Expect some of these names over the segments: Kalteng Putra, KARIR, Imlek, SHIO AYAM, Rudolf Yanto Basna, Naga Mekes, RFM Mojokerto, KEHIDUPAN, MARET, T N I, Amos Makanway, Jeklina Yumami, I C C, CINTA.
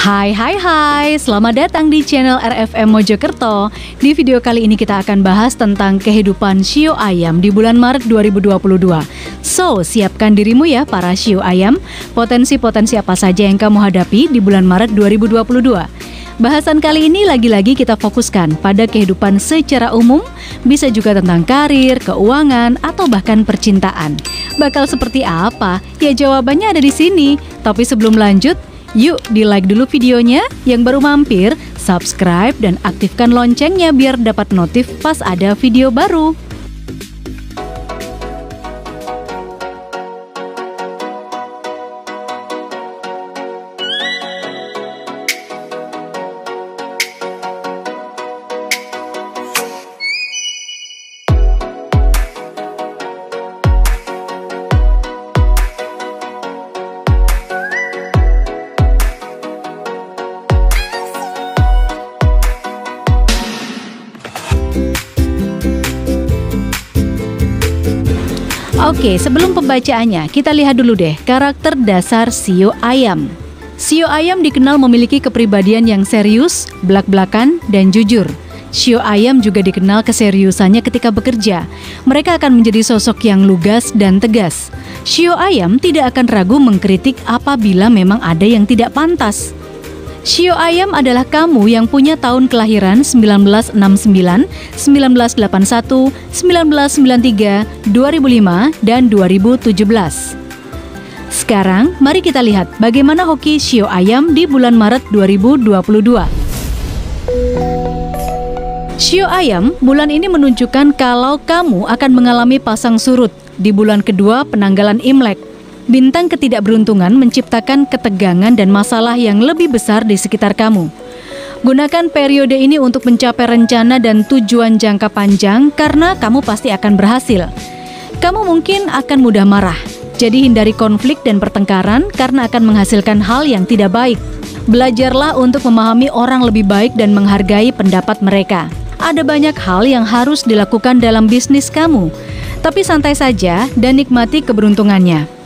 Hai, selamat datang di channel RFM Mojokerto. Di video kali ini kita akan bahas tentang kehidupan shio ayam di bulan Maret 2022. So, siapkan dirimu ya para shio ayam. Potensi-potensi apa saja yang kamu hadapi di bulan Maret 2022. Bahasan kali ini lagi-lagi kita fokuskan pada kehidupan secara umum, bisa juga tentang karir, keuangan, atau bahkan percintaan. Bakal seperti apa? Ya jawabannya ada di sini. Tapi sebelum lanjut, yuk di-like dulu videonya, yang baru mampir, subscribe dan aktifkan loncengnya biar dapat notif pas ada video baru. Oke, sebelum pembacaannya, kita lihat dulu deh karakter dasar shio ayam. Shio ayam dikenal memiliki kepribadian yang serius, blak-blakan, dan jujur. Shio ayam juga dikenal keseriusannya ketika bekerja. Mereka akan menjadi sosok yang lugas dan tegas. Shio ayam tidak akan ragu mengkritik apabila memang ada yang tidak pantas. Shio ayam adalah kamu yang punya tahun kelahiran 1969, 1981, 1993, 2005, dan 2017. Sekarang, mari kita lihat bagaimana hoki shio ayam di bulan Maret 2022. Shio ayam, bulan ini menunjukkan kalau kamu akan mengalami pasang surut di bulan kedua penanggalan Imlek. Bintang ketidakberuntungan menciptakan ketegangan dan masalah yang lebih besar di sekitar kamu. Gunakan periode ini untuk mencapai rencana dan tujuan jangka panjang karena kamu pasti akan berhasil. Kamu mungkin akan mudah marah, jadi hindari konflik dan pertengkaran karena akan menghasilkan hal yang tidak baik. Belajarlah untuk memahami orang lebih baik dan menghargai pendapat mereka. Ada banyak hal yang harus dilakukan dalam bisnis kamu, tapi santai saja dan nikmati keberuntungannya.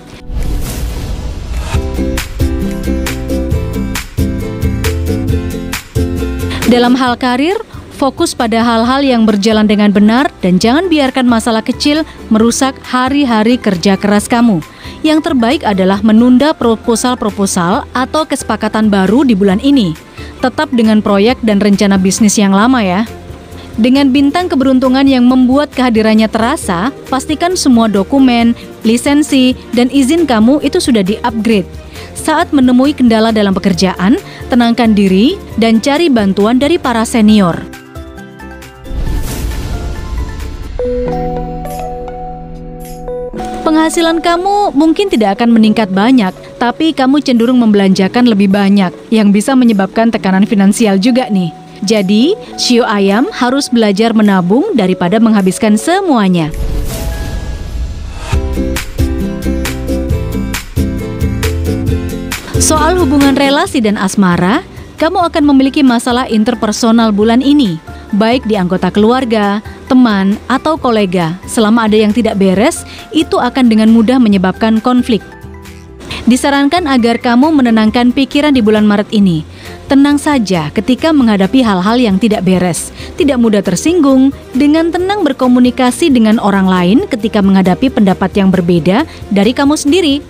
Dalam hal karir, fokus pada hal-hal yang berjalan dengan benar dan jangan biarkan masalah kecil merusak hari-hari kerja keras kamu. Yang terbaik adalah menunda proposal atau kesepakatan baru di bulan ini. Tetap dengan proyek dan rencana bisnis yang lama ya. Dengan bintang keberuntungan yang membuat kehadirannya terasa, pastikan semua dokumen, lisensi, dan izin kamu itu sudah di-upgrade. Saat menemui kendala dalam pekerjaan, tenangkan diri dan cari bantuan dari para senior. Penghasilan kamu mungkin tidak akan meningkat banyak, tapi kamu cenderung membelanjakan lebih banyak, yang bisa menyebabkan tekanan finansial juga nih. Jadi, shio ayam harus belajar menabung daripada menghabiskan semuanya. Soal hubungan relasi dan asmara, kamu akan memiliki masalah interpersonal bulan ini, baik di anggota keluarga, teman, atau kolega. Selama ada yang tidak beres, itu akan dengan mudah menyebabkan konflik. Disarankan agar kamu menenangkan pikiran di bulan Maret ini. Tenang saja ketika menghadapi hal-hal yang tidak beres, tidak mudah tersinggung, dengan tenang berkomunikasi dengan orang lain ketika menghadapi pendapat yang berbeda dari kamu sendiri.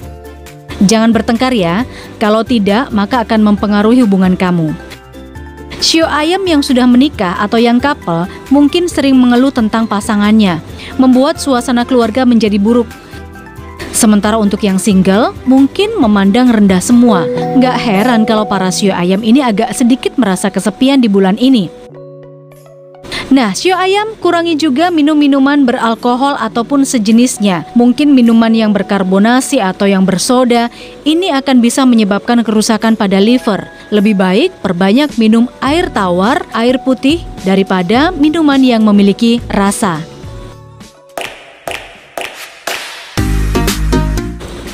Jangan bertengkar ya, kalau tidak maka akan mempengaruhi hubungan kamu. Shio ayam yang sudah menikah atau yang couple mungkin sering mengeluh tentang pasangannya, membuat suasana keluarga menjadi buruk. Sementara untuk yang single mungkin memandang rendah semua. Nggak heran kalau para shio ayam ini agak sedikit merasa kesepian di bulan ini. Nah, shio ayam kurangi juga minum-minuman beralkohol ataupun sejenisnya. Mungkin minuman yang berkarbonasi atau yang bersoda, ini akan bisa menyebabkan kerusakan pada liver. Lebih baik perbanyak minum air tawar, air putih, daripada minuman yang memiliki rasa.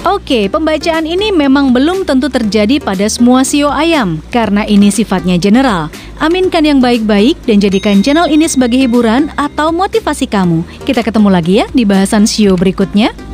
Oke, pembacaan ini memang belum tentu terjadi pada semua shio ayam, karena ini sifatnya general. Aminkan yang baik-baik dan jadikan channel ini sebagai hiburan atau motivasi kamu. Kita ketemu lagi ya di bahasan shio berikutnya.